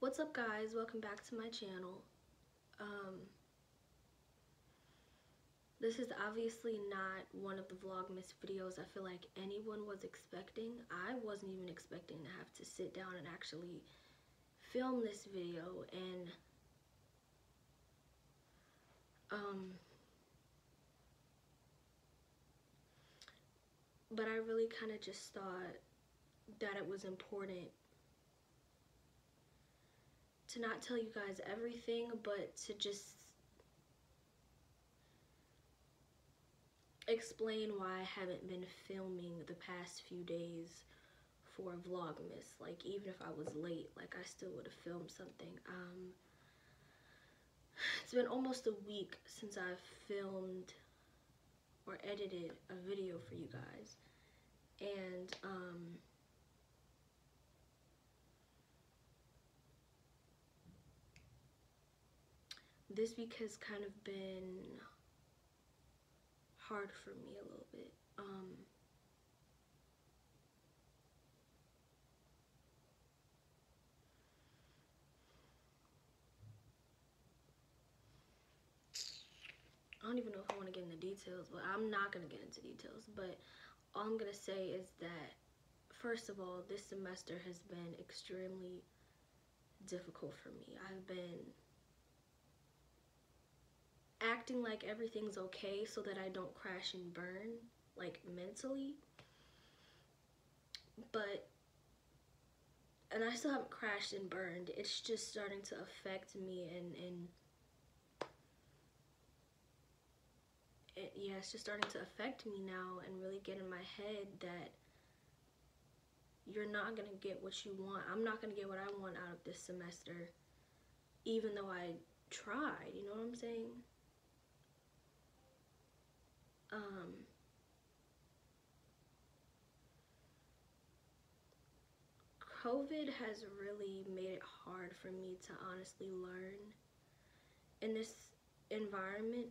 What's up, guys? Welcome back to my channel. This is obviously not one of the Vlogmas videos I feel like anyone was expecting. I wasn't even expecting to have to sit down and actually film this video, and but I really kind of just thought that it was important to not tell you guys everything, but to just explain why I haven't been filming the past few days for Vlogmas. Like, even if I was late, like, I still would have filmed something. It's been almost a week since I've filmed or edited a video for you guys, and this week has kind of been hard for me a little bit. I don't even know if I want to get into details, but I'm not going to get into details. But all I'm going to say is that, first of all, this semester has been extremely difficult for me. I've been acting like everything's okay so that I don't crash and burn, like, mentally. And I still haven't crashed and burned. It's just starting to affect me and it's just starting to affect me now and really get in my head that you're not going to get what you want. I'm not going to get what I want out of this semester, even though I tried, you know what I'm saying? COVID has really made it hard for me to honestly learn in this environment.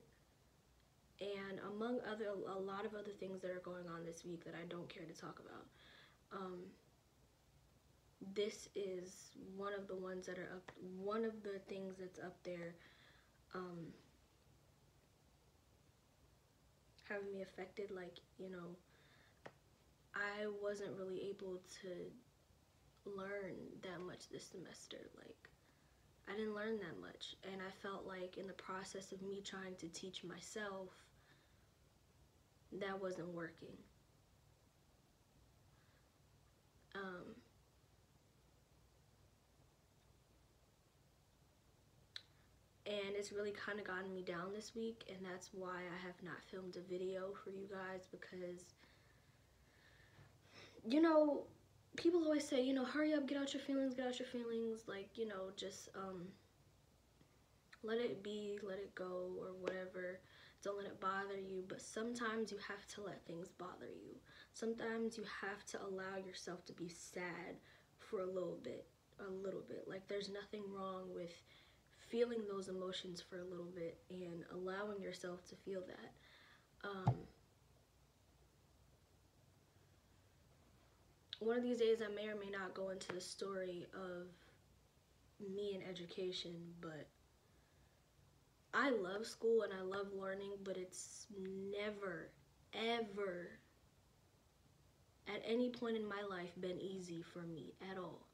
And among a lot of other things that are going on this week that I don't care to talk about, this is one of the things that's up there, having me affected. Like, you know, I wasn't really able to learn that much this semester. Like, I didn't learn that much, and I felt like in the process of me trying to teach myself, that wasn't working. And it's really kind of gotten me down this week, and that's why I have not filmed a video for you guys, because, you know, people always say, you know, hurry up, get out your feelings, like, you know, just let it be, let it go, or whatever, don't let it bother you. But sometimes you have to let things bother you. Sometimes you have to allow yourself to be sad for a little bit. Like, there's nothing wrong with feeling those emotions for a little bit and allowing yourself to feel that. One of these days I may or may not go into the story of me and education, but I love school and I love learning, but it's never, ever, at any point in my life, been easy for me at all.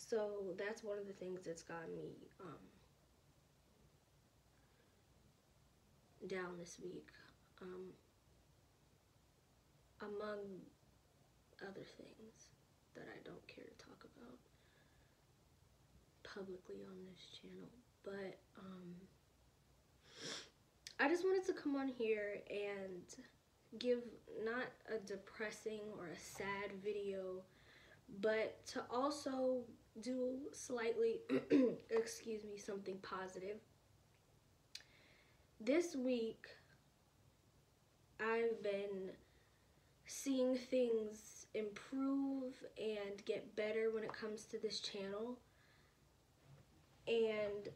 So that's one of the things that's gotten me down this week, among other things that I don't care to talk about publicly on this channel. But I just wanted to come on here and give not a depressing or a sad video, but to also do slightly, excuse me, something positive. This week, I've been seeing things improve and get better when it comes to this channel. And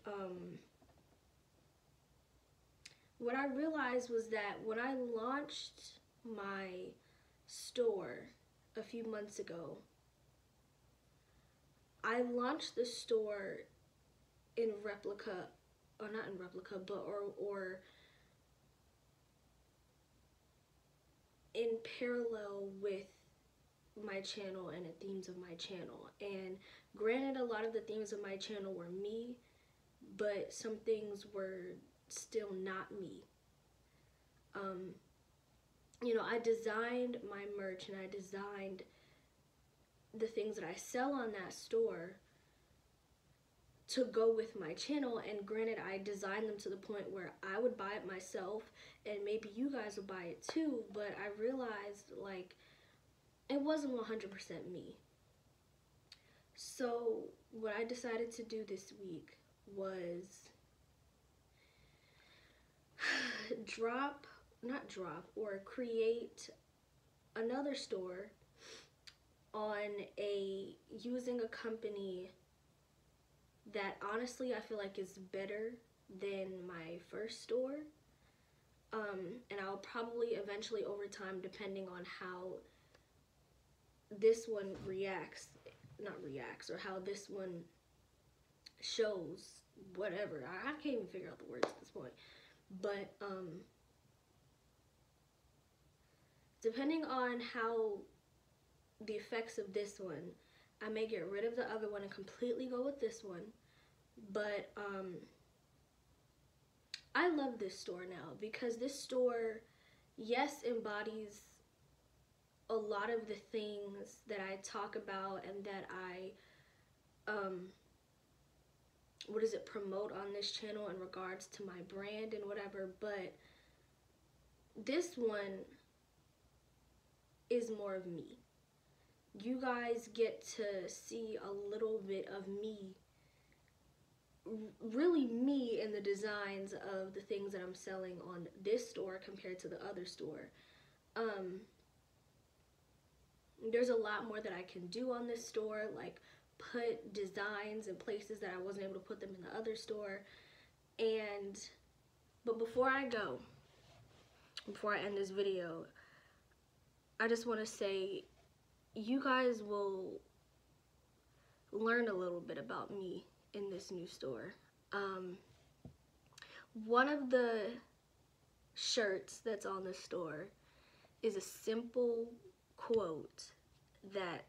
what I realized was that when I launched my store a few months ago, I launched the store in replica, or not in replica, but or in parallel with my channel and the themes of my channel. And granted, a lot of the themes of my channel were me, but some things were still not me. You know, I designed my merch and I designed the things that I sell on that store to go with my channel, and granted, I designed them to the point where I would buy it myself and maybe you guys would buy it too, but I realized like it wasn't 100% me. So what I decided to do this week was create another store on using a company that honestly I feel like is better than my first store, and I'll probably eventually over time, depending on how this one how this one shows, whatever, I can't even figure out the words at this point, but depending on how the effects of this one, I may get rid of the other one and completely go with this one. But I love this store now because this store, yes, embodies a lot of the things that I talk about and that I promote on this channel in regards to my brand and whatever, but this one is more of me. You guys get to see a little bit of me, really me, in the designs of the things that I'm selling on this store compared to the other store. There's a lot more that I can do on this store, like put designs in places that I wasn't able to put them in the other store. But before I end this video, I just want to say you guys will learn a little bit about me in this new store. One of the shirts that's on the store is a simple quote that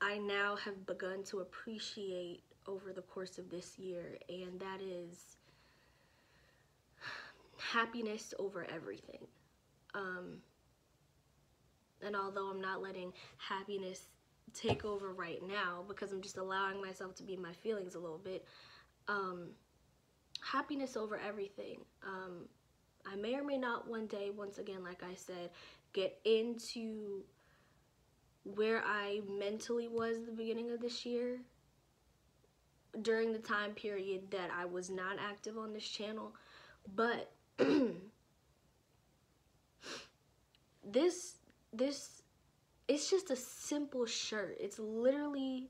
I now have begun to appreciate over the course of this year, and that is happiness over everything. And although I'm not letting happiness take over right now because I'm just allowing myself to be in my feelings a little bit, happiness over everything. I may or may not one day, once again, like I said, get into where I mentally was at the beginning of this year during the time period that I was not active on this channel. But this it's just a simple shirt. It's literally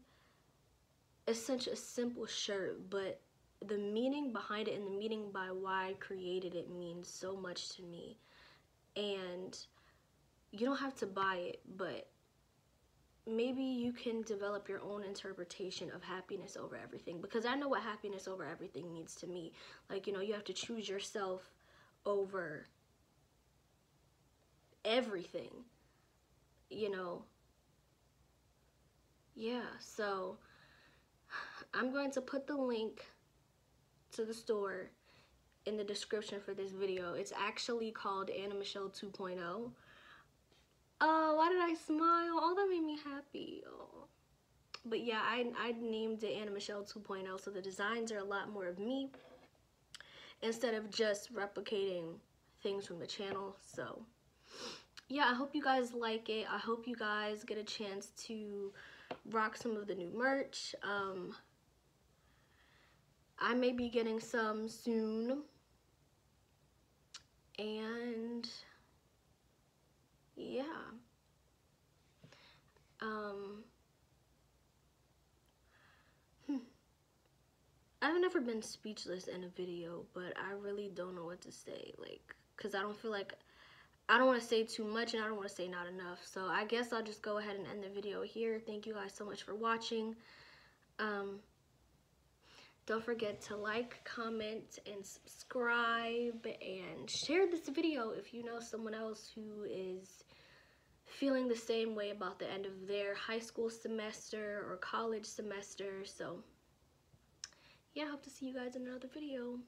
such a simple shirt, but the meaning behind it and the meaning by why I created it means so much to me. And you don't have to buy it, but maybe you can develop your own interpretation of happiness over everything, because I know what happiness over everything means to me. Like, you know, you have to choose yourself over everything. You know, yeah, so I'm going to put the link to the store in the description for this video. It's actually called Anna Michelle 2.0. Oh, why did I smile? Oh, that made me happy. Oh. But yeah, I named it Anna Michelle 2.0, so the designs are a lot more of me instead of just replicating things from the channel. So yeah, I hope you guys like it. I hope you guys get a chance to rock some of the new merch. I may be getting some soon. And yeah. I've never been speechless in a video, but I really don't know what to say, like, because I don't feel like, I don't want to say too much and I don't want to say not enough. So I guess I'll just go ahead and end the video here. Thank you guys so much for watching. Don't forget to like, comment, and subscribe, and share this video if you know someone else who is feeling the same way about the end of their high school semester or college semester. So yeah, I hope to see you guys in another video.